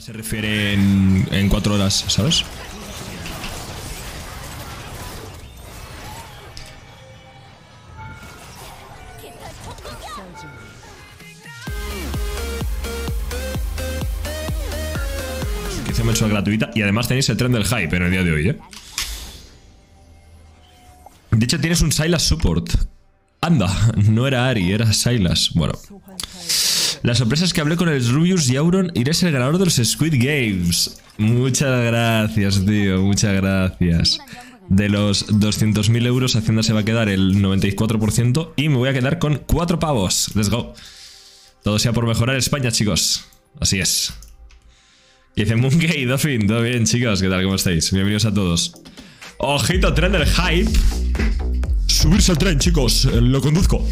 Se refiere en 4 horas, ¿sabes? Suscripción mensual gratuita. Y además tenéis el tren del hype en el día de hoy, ¿eh? De hecho, tienes un Sylas support. Anda, no era Ari, era Sylas. Bueno. La sorpresa es que hablé con el Rubius y Auron y eres el ganador de los Squid Games. Muchas gracias, tío. Muchas gracias. De los 200.000 euros, Hacienda se va a quedar el 94% y me voy a quedar con 4 pavos. Let's go. Todo sea por mejorar España, chicos. Así es. Y dice Moonkey, Dauphin. Todo bien, chicos. ¿Qué tal? ¿Cómo estáis? Bienvenidos a todos. Ojito, tren del hype. Subirse al tren, chicos. Lo conduzco.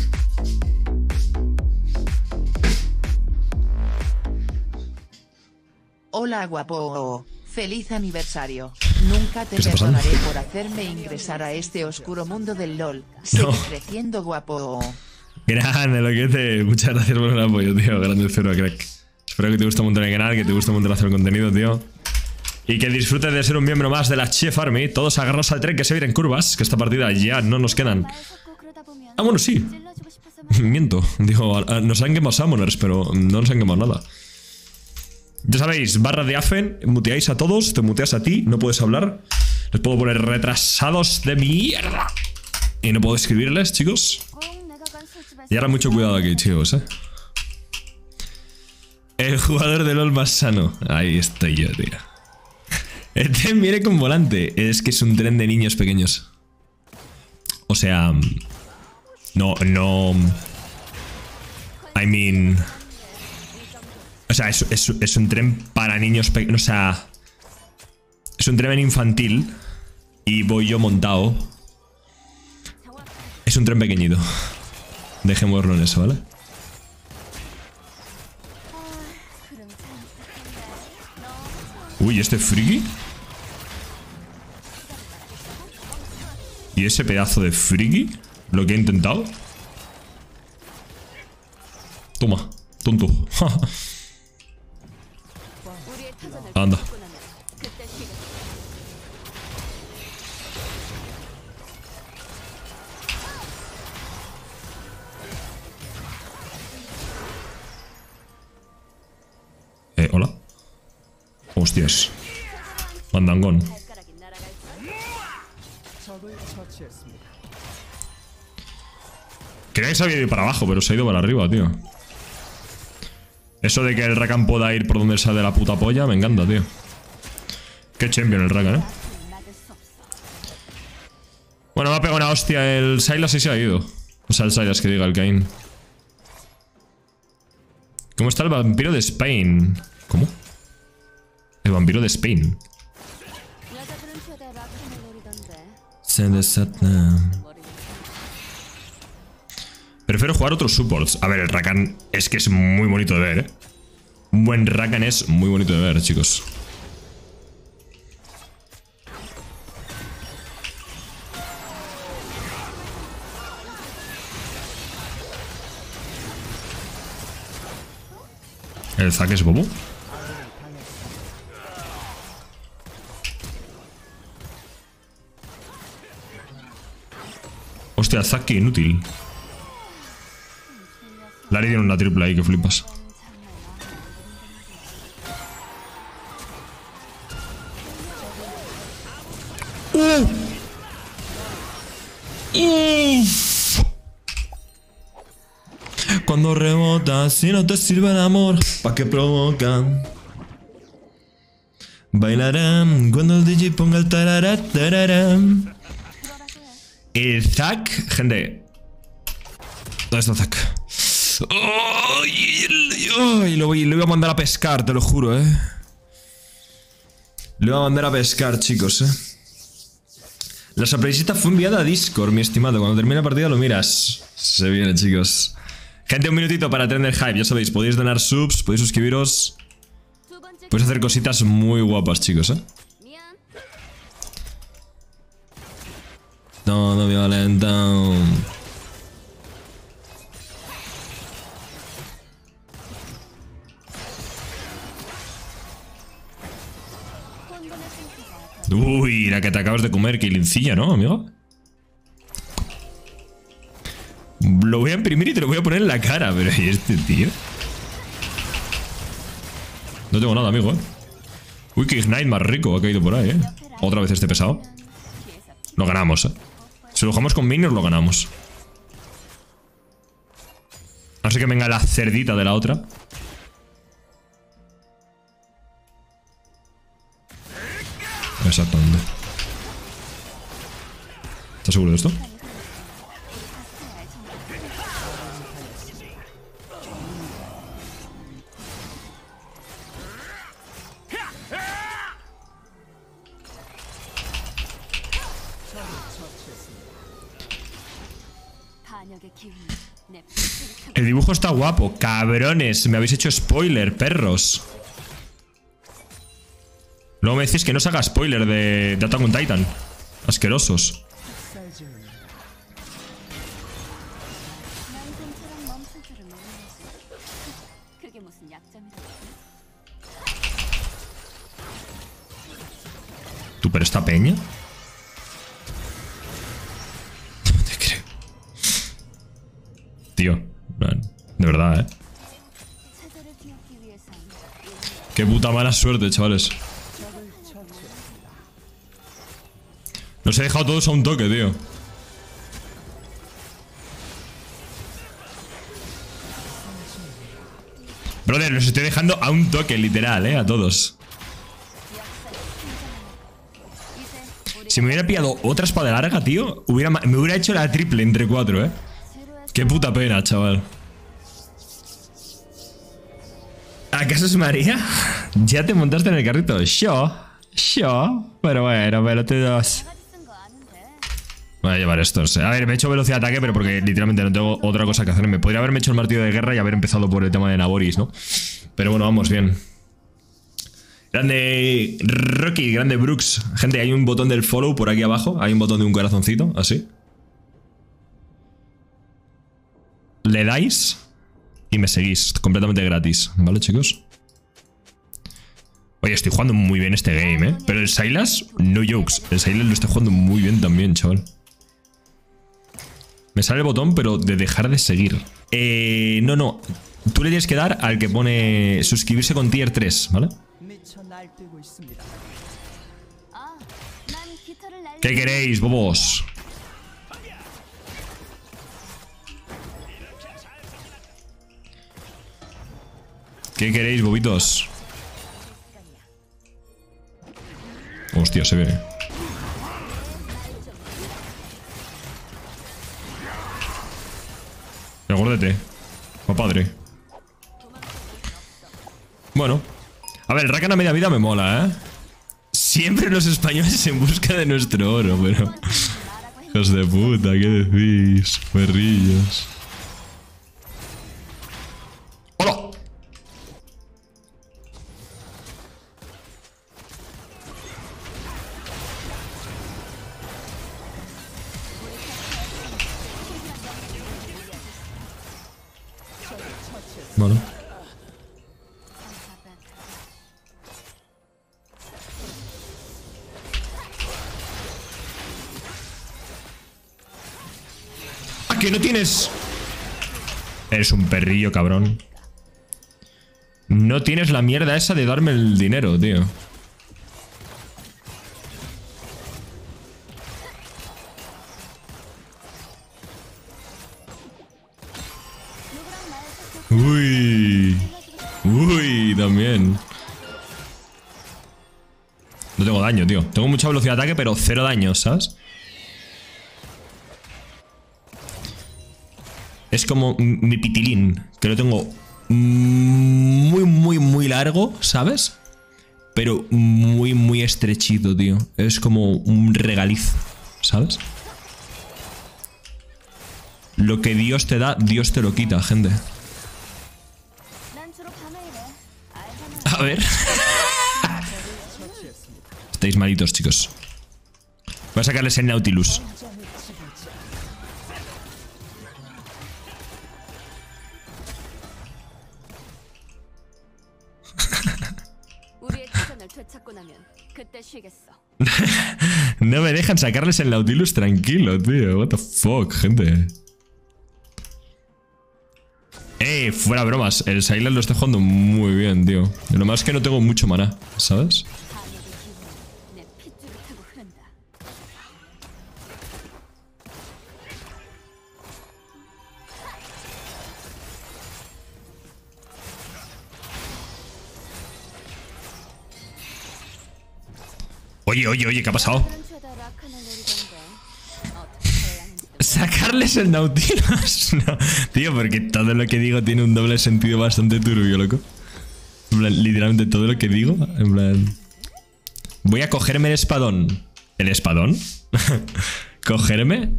Hola guapo, feliz aniversario. Nunca te perdonaré por hacerme ingresar a este oscuro mundo del LOL. Sigue creciendo guapo. Grande, loquete. Muchas gracias por el apoyo, tío. Grande cero, crack. Espero que te guste un montón el canal, que te guste un montón hacer el contenido, tío. Y que disfrutes de ser un miembro más de la Chef Army. Todos agarrados al tren que se vienen curvas, que esta partida ya no nos quedan. Ah, bueno, sí. Miento. Digo, nos han quemado Summoners, pero no nos han quemado nada. Ya sabéis, barra de Afen, muteáis a todos, te muteas a ti, no puedes hablar. Les puedo poner retrasados de mierda. Y no puedo escribirles, chicos. Y ahora mucho cuidado aquí, chicos, eh. El jugador de LOL más sano. Ahí estoy yo, tío. El tren viene con volante. Es que es un tren de niños pequeños. O sea... No... I mean... O sea, es un tren para niños pequeños. O sea, es un tren infantil. Y voy yo montado. Es un tren pequeñito. Dejémoslo en eso, ¿vale? Uy, ¿este friki? ¿Y ese pedazo de friki? ¿Lo que he intentado? Toma, tonto. Anda. Hola. Hostias. Mandangón. Creía que se había ido para abajo, pero se ha ido para arriba, tío. Eso de que el Rakan pueda ir por donde sale la puta polla, me encanta, tío. Qué champion el Rakan, eh. Bueno, me ha pegado una hostia. El Sylas sí se ha ido. O sea, el Sylas que diga, el Kayn. ¿Cómo está el vampiro de Spain? ¿Cómo? El vampiro de Spain. Prefiero jugar otros supports. A ver, el Rakan es que es muy bonito de ver, ¿eh? Un buen Rakan es muy bonito de ver, chicos. ¿El Zac es bobo? Hostia, Zac, qué inútil. Larry tiene una triple ahí que flipas. Cuando rebotas, si no te sirve el amor, ¿pa' qué provocan? Bailarán cuando el DJ ponga el tarara, tararán. El Zac, gente. ¿Dónde está Zac? Oh, lo voy a mandar a pescar, te lo juro, eh. Lo voy a mandar a pescar, chicos, eh. La sorpresita fue enviada a Discord, mi estimado. Cuando termine la partida lo miras. Se viene, chicos. Gente, un minutito para Trend del Hype. Ya sabéis, podéis donar subs, podéis suscribiros. Podéis hacer cositas muy guapas, chicos, eh. Todo violento. Uy, la que te acabas de comer, que lincilla, ¿no, amigo? Lo voy a imprimir y te lo voy a poner en la cara. Pero ¿y este tío? No tengo nada, amigo, ¿eh? Uy, que Ignite más rico ha caído por ahí, ¿eh? Otra vez este pesado. Lo ganamos, ¿eh? Si lo jugamos con Miner, lo ganamos. Así que venga la cerdita de la otra. Exactamente. ¿Estás seguro de esto? El dibujo está guapo, cabrones. Me habéis hecho spoiler, perros. Luego me decís que no se haga spoiler de Attack on Titan. Asquerosos. ¿Tú, pero esta peña? No te creo. Tío, de verdad, ¿eh? Qué puta mala suerte, chavales. Los he dejado todos a un toque, tío. Brother, los estoy dejando a un toque, literal, a todos. Si me hubiera pillado otra espada larga, tío, me hubiera hecho la triple entre 4, Qué puta pena, chaval. ¿Acaso es María? ¿Ya te montaste en el carrito? Yo. Pero bueno, pelotudos. Voy a llevar estos. A ver, me he hecho velocidad de ataque, pero porque literalmente no tengo otra cosa que hacer. Me podría haberme hecho el martillo de guerra y haber empezado por el tema de Naboris, ¿no? Pero bueno, vamos bien. Grande Rocky, grande Brooks. Gente, hay un botón del follow por aquí abajo. Hay un botón de un corazoncito, así. Le dais y me seguís. Completamente gratis, ¿vale, chicos? Oye, estoy jugando muy bien este game, Pero el Sylas, no jokes. El Sylas lo está jugando muy bien también, chaval. Me sale el botón, pero de dejar de seguir. No. Tú le tienes que dar al que pone suscribirse con tier 3, ¿vale? ¿Qué queréis, bobos? ¿Qué queréis, bobitos? Hostia, se viene. Agórdate, padre. Bueno. A ver, el Rakan a media vida me mola, Siempre los españoles en busca de nuestro oro, pero... Hijos de puta, ¿qué decís? Perrillos. ¡Hola! Bueno. ¡Ah, que no tienes! Eres un perrillo, cabrón. No tienes la mierda esa de darme el dinero, tío. Uy, también. No tengo daño, tío. Tengo mucha velocidad de ataque, pero cero daño, ¿sabes? Es como mi pitilín, que lo tengo muy, muy, muy largo, ¿sabes? Pero muy, muy estrechito, tío. Es como un regaliz, ¿sabes? Lo que Dios te da, Dios te lo quita, gente. A ver. Estáis malitos, chicos. Voy a sacarles el Nautilus. No me dejan sacarles el Nautilus tranquilo, tío. What the fuck, gente. Ey, fuera bromas. El Sylas lo está jugando muy bien, tío. Lo más que no tengo mucho maná, ¿sabes? Oye, oye, oye, ¿qué ha pasado? ¿Sacarles el Nautilus? No, tío, porque todo lo que digo tiene un doble sentido bastante turbio, loco. En plan, literalmente todo lo que digo, en plan... Voy a cogerme el espadón. ¿El espadón? ¿Cogerme?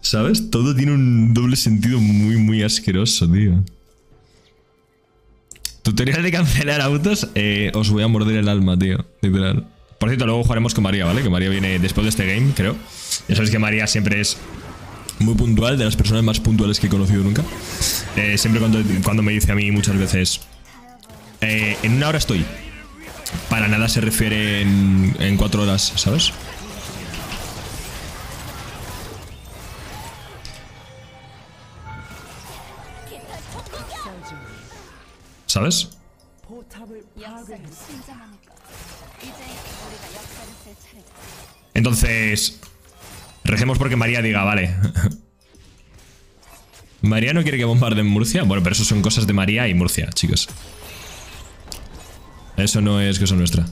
¿Sabes? Todo tiene un doble sentido muy, muy asqueroso, tío. Tutorial de cancelar autos, os voy a morder el alma, tío, literal. Por cierto, luego jugaremos con María, ¿vale? Que María viene después de este game, creo. Ya sabéis que María siempre es muy puntual, de las personas más puntuales que he conocido nunca. Siempre cuando me dice a mí muchas veces, en una hora estoy. Para nada se refiere en 4 horas, ¿sabes? ¿Sabes? Entonces, recemos porque María diga, vale. María no quiere que bombarden Murcia. Bueno, pero eso son cosas de María y Murcia, chicos. Eso no es cosa nuestra.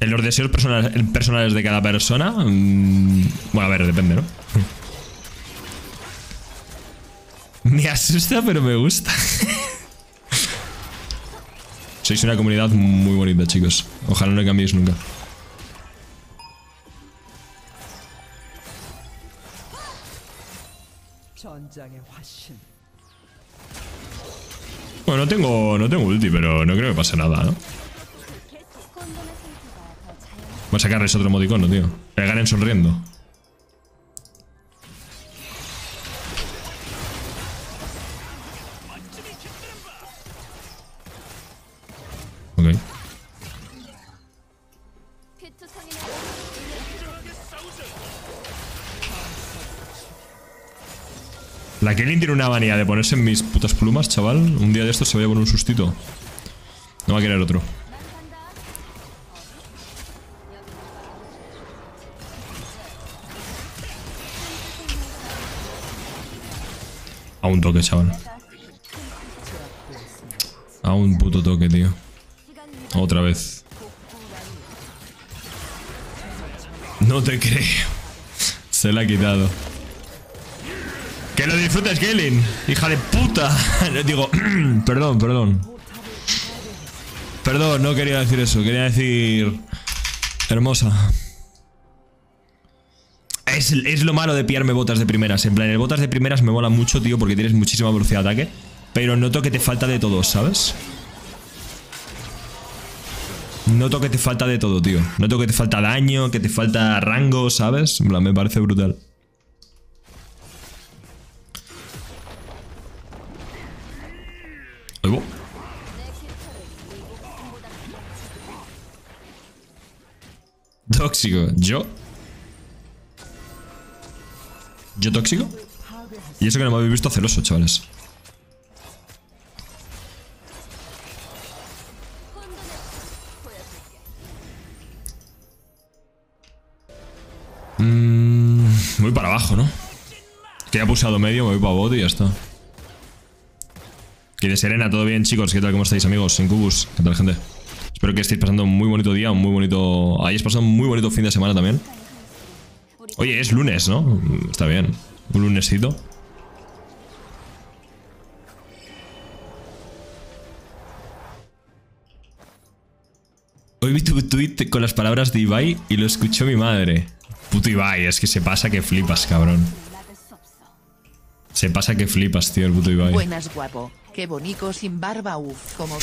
En los deseos personales de cada persona... bueno, a ver, depende, ¿no? Me asusta, pero me gusta. Sois una comunidad muy bonita, chicos. Ojalá no cambiéis nunca. Bueno, no tengo ulti, pero no creo que pase nada, ¿no? Voy a sacarles otro emoticono, tío. Que ganen sonriendo. Okay. La Kayn tiene una manía de ponerse en mis putas plumas, chaval. Un día de estos se voy a poner un sustito. No va a querer otro. A un toque, chaval. A un puto toque, tío. Otra vez. No te creo. Se la ha quitado. Que lo disfrutes, Kayn. Hija de puta. Digo, perdón. Perdón, no quería decir eso. Quería decir... Hermosa. Es lo malo de pillarme botas de primeras. En plan, el botas de primeras me mola mucho, tío, porque tienes muchísima velocidad de ataque. Pero noto que te falta de todo, ¿sabes? Noto que te falta de todo, tío. Noto que te falta daño, que te falta rango, ¿sabes? Me parece brutal. Oigo. Tóxico. ¿Yo tóxico? Y eso que no me habéis visto celoso, chavales. Voy para abajo, ¿no? Que ya he pulsado medio, me voy para bot y ya está. Que de Serena, todo bien, chicos. ¿Qué tal? ¿Cómo estáis, amigos? Incubus, ¿qué tal, gente? Espero que estéis pasando un muy bonito día, un muy bonito... Hayáis pasado un muy bonito fin de semana también. Oye, es lunes, ¿no? Está bien. Un lunesito. Hoy vi tu tweet con las palabras de Ibai y lo escuchó mi madre. Puto Ibai, es que se pasa que flipas, cabrón. Se pasa que flipas, tío, el puto Ibai. Buenas, guapo. Qué bonito sin barba, uff, cómo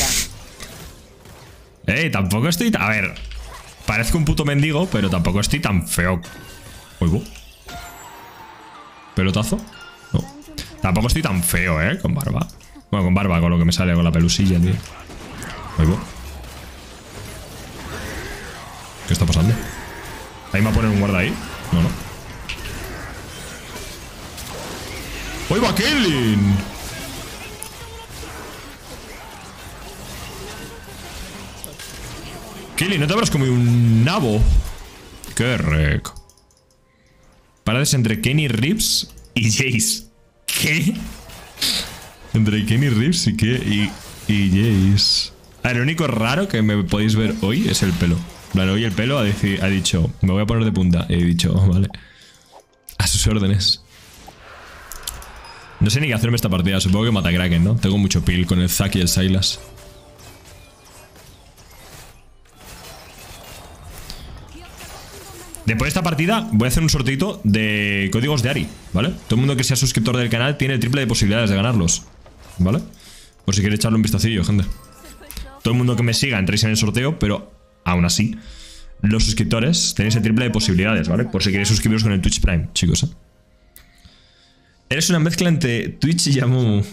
va. Tampoco estoy... A ver, parezco un puto mendigo, pero tampoco estoy tan feo. Oigo. ¿Pelotazo? No. Tampoco estoy tan feo, con barba. Bueno, con barba, con lo que me sale, con la pelusilla, tío. ¿Qué está pasando? ¿Ahí me va a poner un guarda ahí? No, no. ¡Ahí va Kaylin! Kaylin, ¿no te habrás comido un nabo? ¡Qué rico! Paradas entre Kenny, Reeves y Jace. ¿Qué? Entre Kenny, Reeves y Jace. A ver, lo único raro que me podéis ver hoy es el pelo. Bueno, hoy el pelo ha dicho, me voy a poner de punta. He dicho, vale. A sus órdenes. No sé ni qué hacerme esta partida. Supongo que mata a Kraken, ¿no? Tengo mucho peel con el Zac y el Sylas. Después de esta partida voy a hacer un sortito de códigos de Ari, ¿vale? Todo el mundo que sea suscriptor del canal tiene el triple de posibilidades de ganarlos, ¿vale? Por si queréis echarle un vistacillo, gente. Todo el mundo que me siga entréis en el sorteo, pero aún así, los suscriptores tenéis el triple de posibilidades, ¿vale? Por si queréis suscribiros con el Twitch Prime, chicos, ¿eh? Eres una mezcla entre Twitch y Yamu.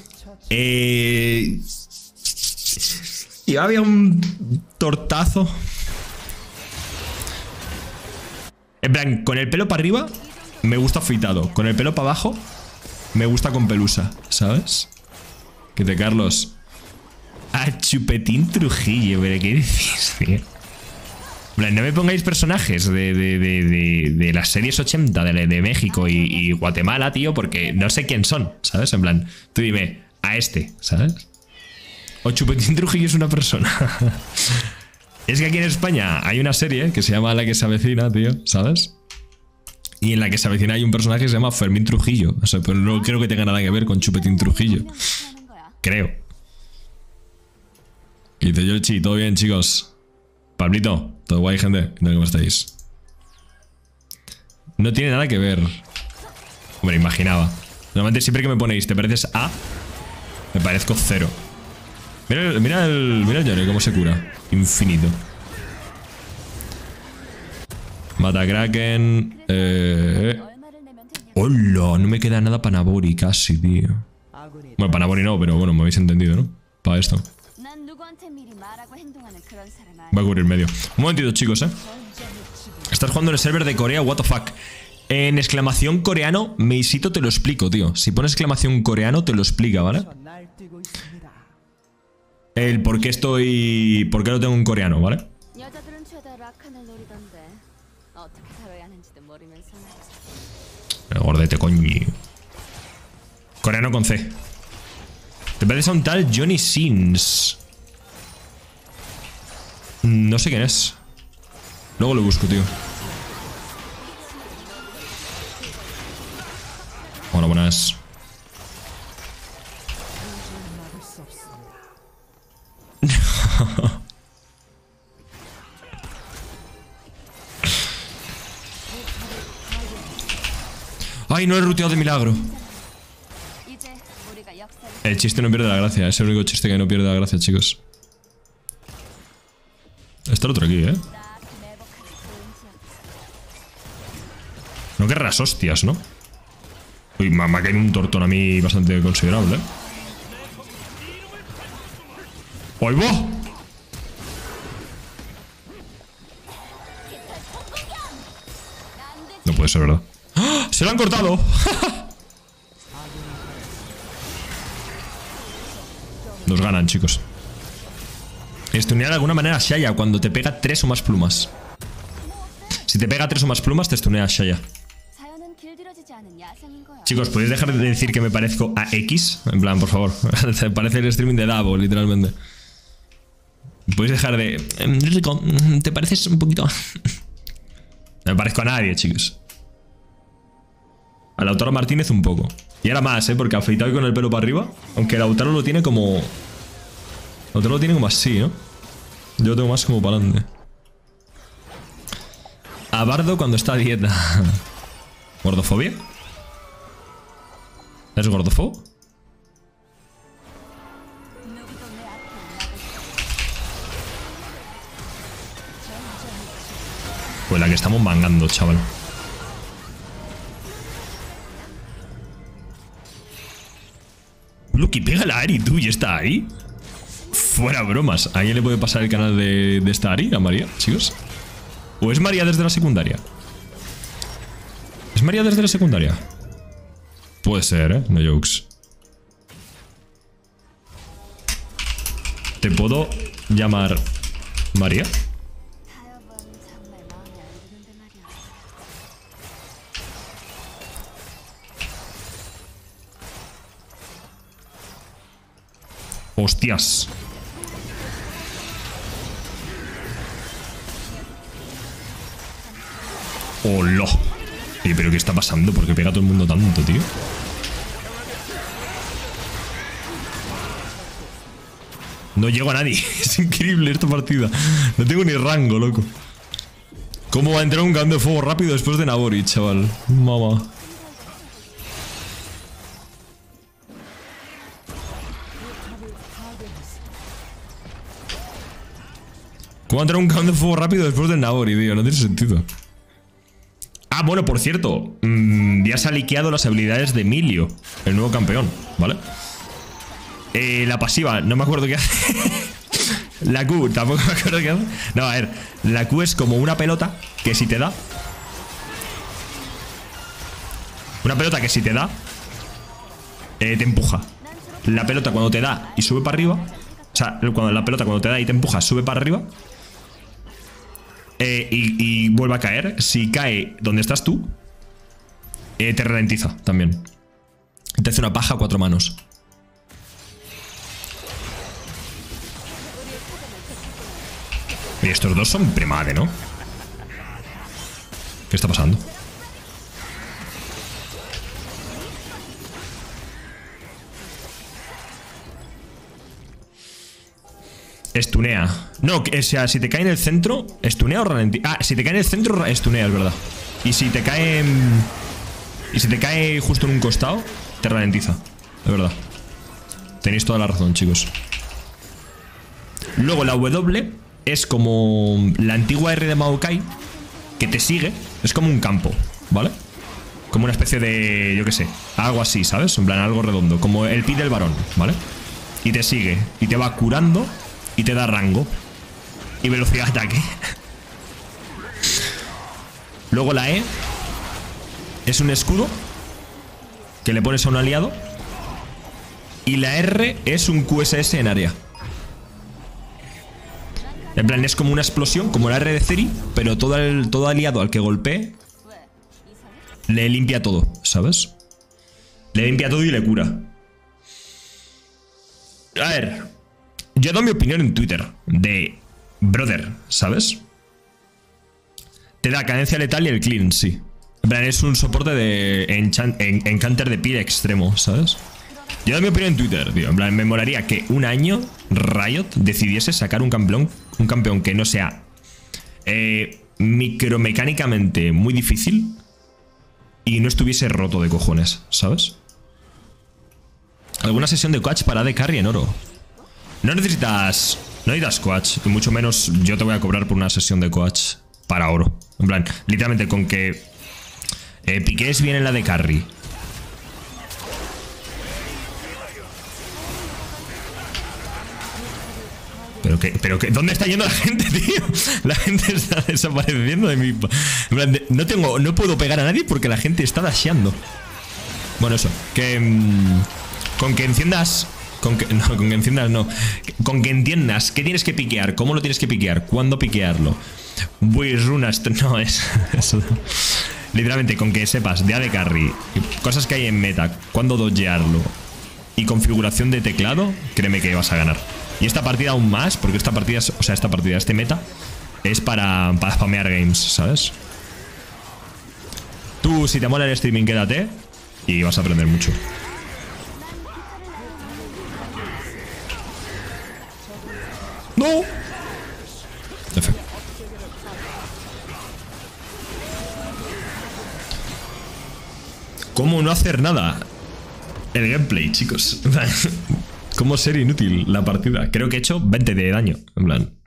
Y había un tortazo. En plan, con el pelo para arriba me gusta afeitado, con el pelo para abajo me gusta con pelusa, ¿sabes? Que te Carlos. A Chupetín Trujillo, ¿pero qué decís, tío? No me pongáis personajes de las series 80 de México y Guatemala, tío, porque no sé quién son, ¿sabes? En plan, tú dime, a este, ¿sabes? O Chupetín Trujillo es una persona. Es que aquí en España hay una serie que se llama La que se avecina, tío, ¿sabes? Y en La que se avecina hay un personaje que se llama Fermín Trujillo. O sea, pero no creo que tenga nada que ver con Chupetín Trujillo. Creo. Y dice Yoshi, todo bien, chicos. Pablito, todo guay, gente. ¿Cómo estáis? No tiene nada que ver. Hombre, imaginaba. Normalmente siempre que me ponéis, te pareces a... Me parezco cero. Mira el Yone cómo se cura. Infinito. Mata a Kraken. Hola, no me queda nada para Navori casi, tío. Bueno, para Navori no, pero bueno, me habéis entendido, ¿no? Para esto. Voy a cubrir medio. Un momentito, chicos, ¿eh? Estás jugando en el server de Corea, what the fuck. En exclamación coreano, Meisito te lo explico, tío. Si pones exclamación coreano, te lo explica, ¿vale? El por qué estoy... ¿Por qué lo tengo en coreano, vale? Gordete, coño. Coreano con C. Te parece a un tal Johnny Sins. No sé quién es. Luego lo busco, tío. Hola, buenas. Ay, no he ruteado de milagro. El chiste no pierde la gracia. Es el único chiste que no pierde la gracia, chicos. Está el otro aquí, ¿eh? No querrás hostias, ¿no? Uy, me ha caído un tortón a mí bastante considerable, ¿eh? ¡Ay, va! No puede ser, ¿verdad? ¡Ah! ¡Se lo han cortado! Nos ganan, chicos. Estunear de alguna manera a Xayah cuando te pega 3 o más plumas. Si te pega 3 o más plumas, te estunea a Xayah. Chicos, ¿podéis dejar de decir que me parezco a X? En plan, por favor. Parece el streaming de Davo, literalmente. Podéis dejar de... Rico, ¿te pareces un poquito? No me parezco a nadie, chicos. A Lautaro Martínez un poco. Y ahora más, ¿eh? Porque afeitado y con el pelo para arriba. Aunque Lautaro lo tiene como... Lautaro lo tiene como así, ¿no? Yo lo tengo más como para adelante. A Bardo cuando está a dieta. ¿Gordofobia? ¿Eres gordofobo? Pues la que estamos mangando, chaval. Moonkey, pégala a Ari, tú, y está ahí. Fuera bromas. ¿A quién le puede pasar el canal de esta Ari? ¿A María, chicos? ¿O es María desde la secundaria? ¿Es María desde la secundaria? Puede ser, ¿eh? No jokes. ¿Te puedo llamar María? Hostias. ¡Hola! ¿Pero qué está pasando? ¿Por qué pega a todo el mundo tanto, tío? No llego a nadie. Es increíble esta partida. No tengo ni rango, loco. ¿Cómo va a entrar un canto de fuego rápido después de Navori, chaval? Mamá. ¿Cómo va a entrar un canto de fuego rápido después de Navori, tío? No tiene sentido. Ah, bueno, por cierto, ya se ha liqueado las habilidades de Emilio, el nuevo campeón, ¿vale? La pasiva, no me acuerdo qué hace. La Q, tampoco me acuerdo qué hace. No, a ver, la Q es como una pelota que si te da. Una pelota que si te da, te empuja. La pelota cuando te da y sube para arriba. O sea, cuando la pelota cuando te da y te empuja, sube para arriba. Y vuelve a caer. Si cae donde estás tú, te ralentiza también. Te hace una paja a cuatro manos. Y estos dos son premade, ¿no? ¿Qué está pasando? Estunea. No, o sea, si te cae en el centro, estunea o ralentiza. Ah, si te cae en el centro, estunea, es verdad. Y si te cae. Y si te cae justo en un costado, te ralentiza. Es verdad. Tenéis toda la razón, chicos. Luego la W es como la antigua R de Maokai, que te sigue. Es como un campo, ¿vale? Como una especie de, yo qué sé, algo así, ¿sabes? En plan, algo redondo. Como el pi del varón, ¿vale? Y te sigue. Y te va curando. Y te da rango y velocidad de ataque. Luego la E es un escudo que le pones a un aliado. Y la R es un QSS en área. En plan, es como una explosión, como la R de Ceri, pero todo aliado al que golpee le limpia todo, ¿sabes? Le limpia todo y le cura. A ver... Yo he dado mi opinión en Twitter de brother, ¿sabes? Te da cadencia letal y el clean, sí. En plan, es un soporte de encanter de pila extremo, ¿sabes? Yo he dado mi opinión en Twitter, tío. En plan, me molaría que un año Riot decidiese sacar un campeón que no sea micromecánicamente muy difícil y no estuviese roto de cojones, ¿sabes? Alguna sesión de coach para de carry en oro. No necesitas coach, mucho menos yo te voy a cobrar por una sesión de coach para oro. En plan, literalmente con que piques bien en la de carry. Pero que, ¿dónde está yendo la gente, tío? La gente está desapareciendo de mi... En plan, no puedo pegar a nadie porque la gente está dasheando. Bueno, eso, que... con que enciendas... Con que entiendas qué tienes que piquear, cómo lo tienes que piquear, cuándo piquearlo. Buis, runas, no es eso. Literalmente, con que sepas de AD Carry, cosas que hay en meta, cuándo dodgearlo y configuración de teclado, créeme que vas a ganar. Y esta partida aún más, porque esta partida, o sea, este meta, es para spamear games, ¿sabes? Tú, si te mola el streaming, quédate y vas a aprender mucho. ¡No! F. ¿Cómo no hacer nada? El gameplay, chicos. ¿Cómo ser inútil la partida? Creo que he hecho 20 de daño. En plan...